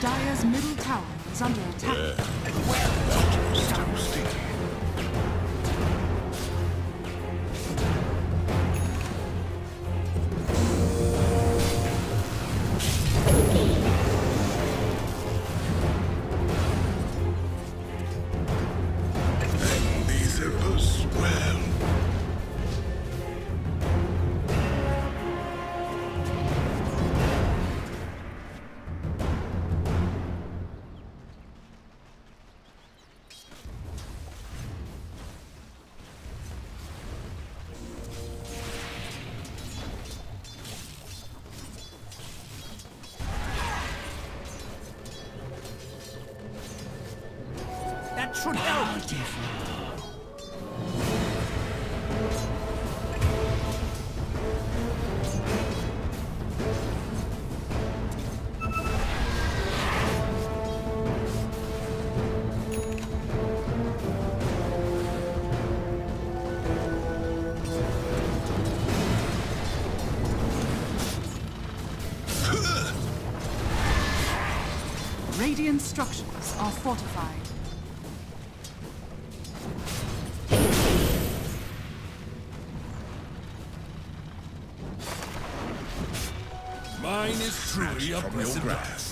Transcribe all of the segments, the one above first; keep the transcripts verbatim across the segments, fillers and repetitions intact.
Dire's middle tower is under attack. Yeah. That was too sticky. Should help. Radiant structures are fortified. Mine is truly a blessed grass.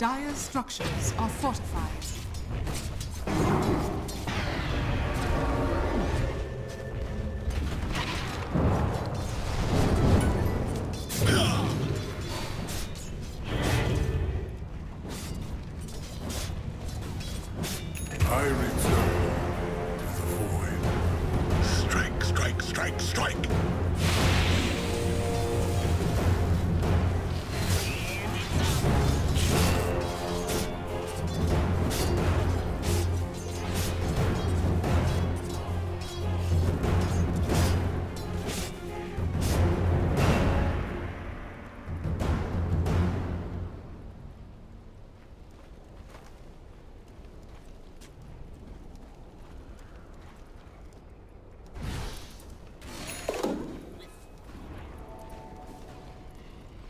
Dire structures are fortified. I return to the void. Strike, strike, strike, strike!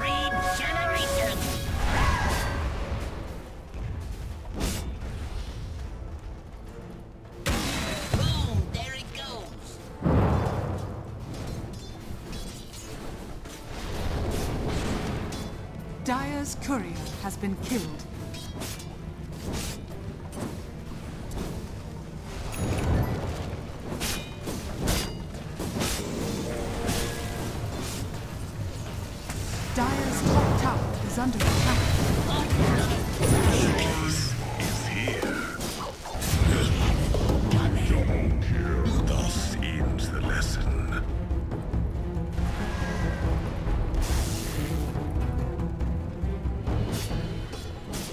Regenerated. Boom, there it goes. Dire's courier has been killed. Dire's top tower is under attack. Is here. Thus ends the lesson.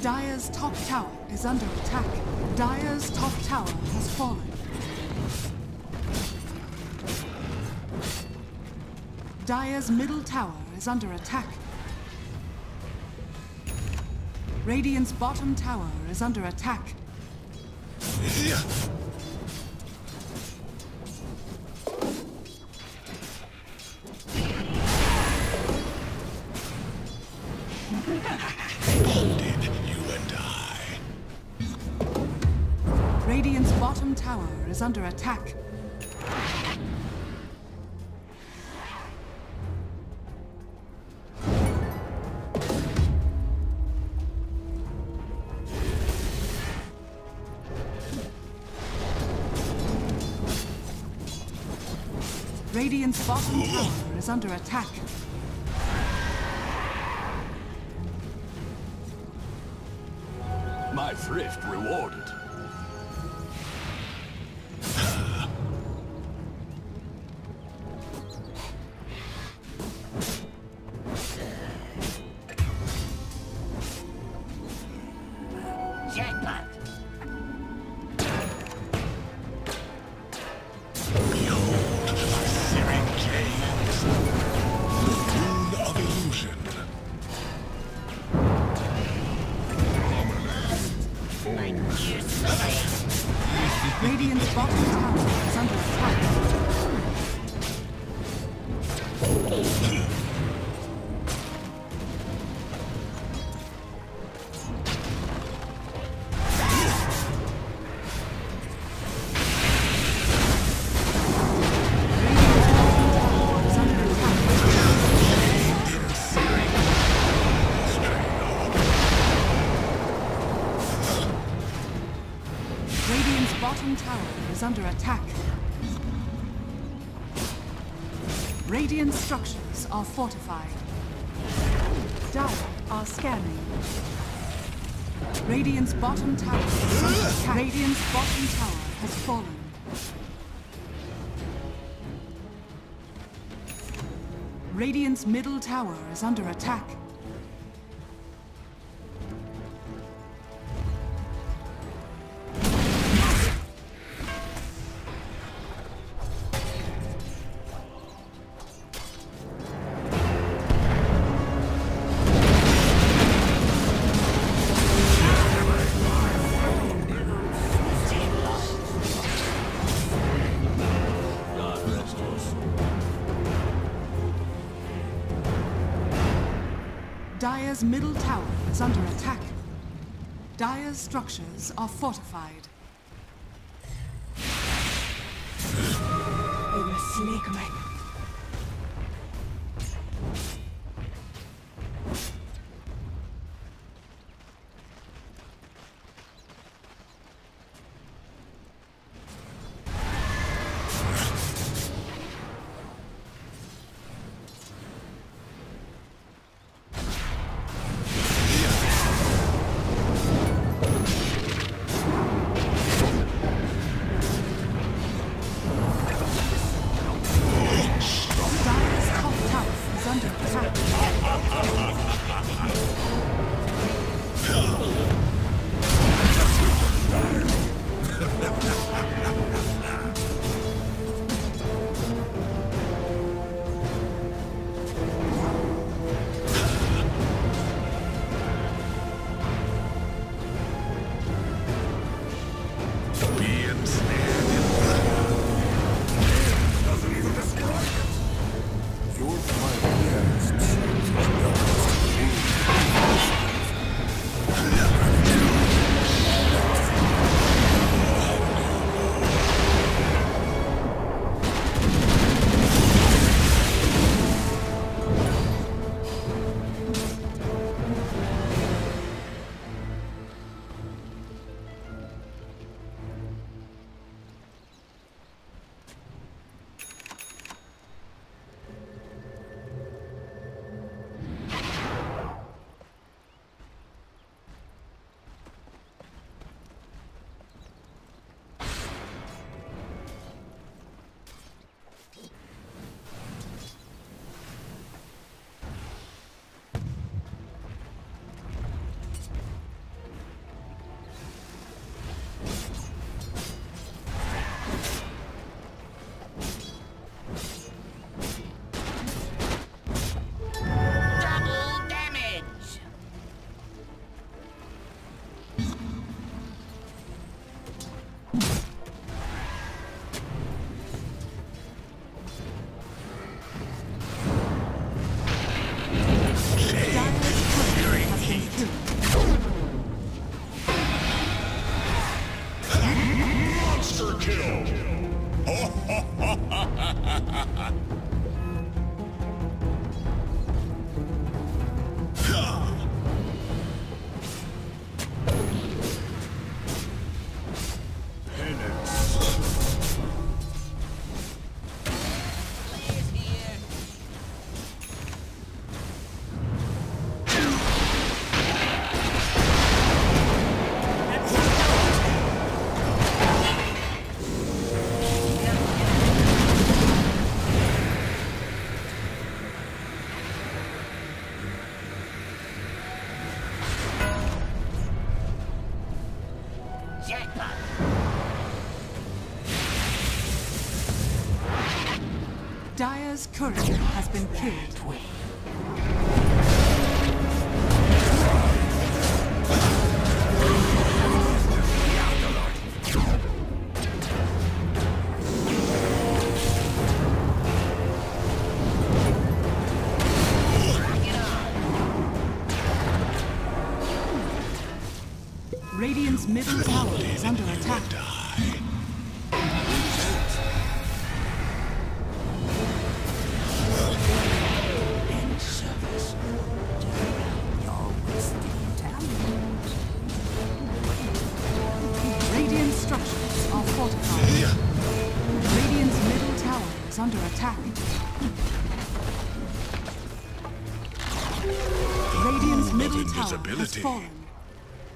Dire's top tower is under attack. Dire's top tower has fallen. Dire's middle tower is under attack. Radiant's bottom tower is under attack. Folded, you and I. Radiant's bottom tower is under attack. Radiant's bottom tower is under attack. My thrift rewarded. Radiant's bottom tower is under attack. Under attack. Radiant structures are fortified. Dire are scanning. Radiant's bottom tower is under attack. Radiant's bottom tower has fallen. Radiant's middle tower is under attack. Dire's middle tower is under attack. Dire's structures are fortified. They will sneak me. Dire's courier has been killed. Radiant's middle tower is under attack. In service, your wasted talent. Radiant structures are fortified. Radiant's middle tower is under attack. Radiant's middle tower has fallen.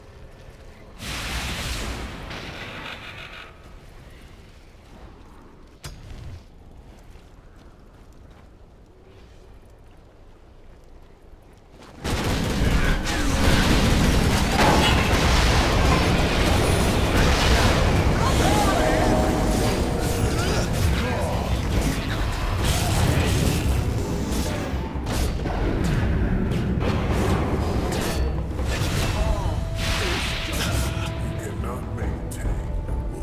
Radiant's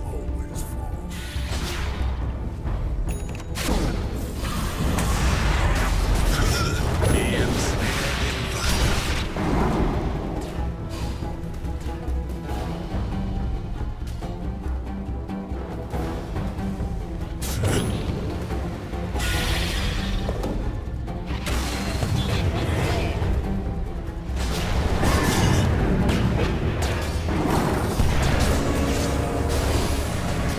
top tower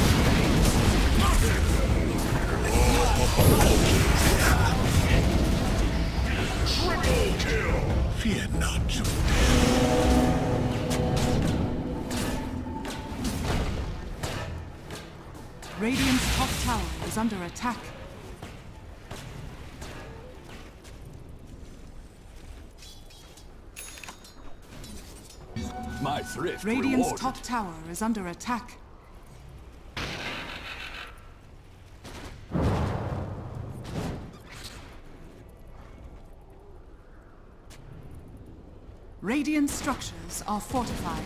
is under attack. My thrift rewarded. Radiant's top tower is under attack. Radiant structures are fortified.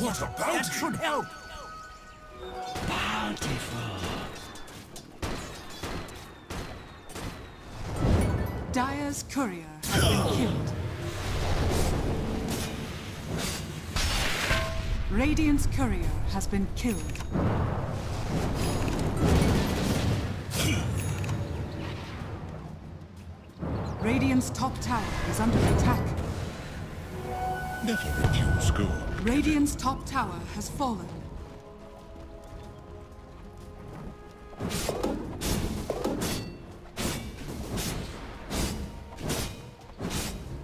What a bounty! That should help! Bountiful! Dire's courier has been killed. Radiant's courier has been killed. Radiant's top tower is under attack. Never refuse gold. Radiant's top tower has fallen.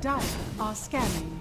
Dire are scanning.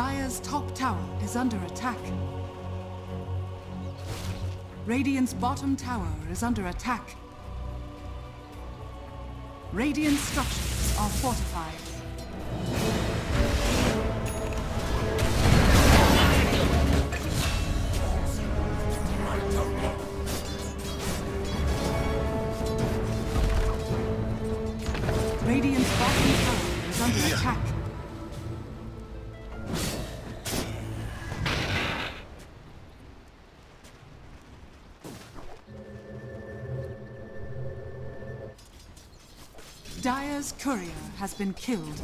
Dire's top tower is under attack. Radiant's bottom tower is under attack. Radiant structures are fortified. Radiant's bottom tower is under attack. Dire's courier has been killed.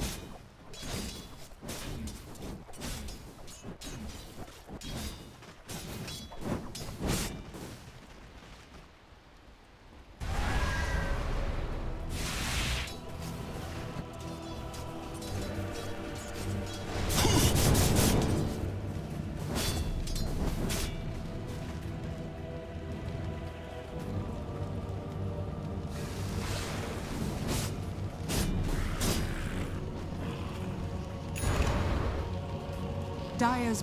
Dire's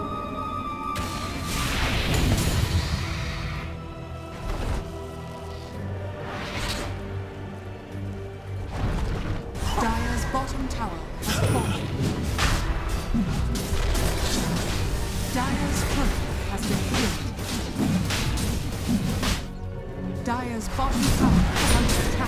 Dire's bottom tower has fallen. Dire's turret has been killed. Dire's bottom tower is under attack.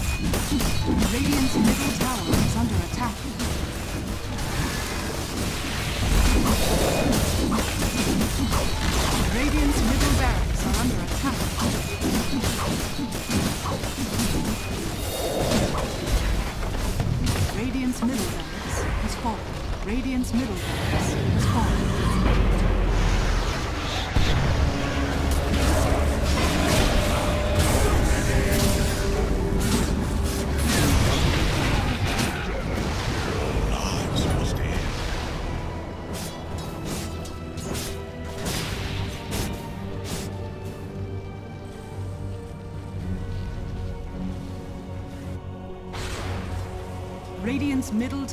Radiant's middle tower is under attack. Radiant's middle barracks are under attack. Radiant's middle barracks has fallen. Radiant's middle barracks has fallen. Radiant's middle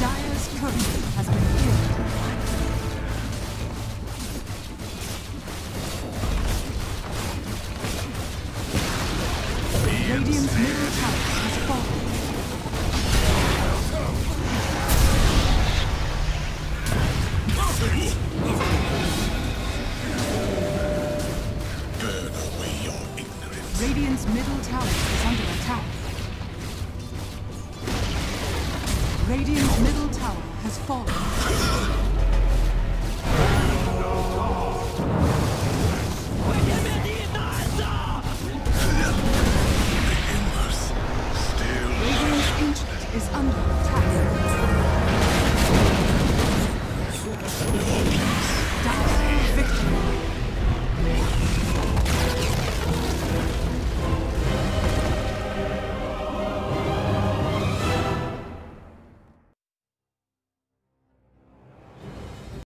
Dire's turret has been killed. Radiant's middle tower has fallen. Burn away your ignorance. Radiant's middle tower is under attack. Radiant's middle tower has fallen.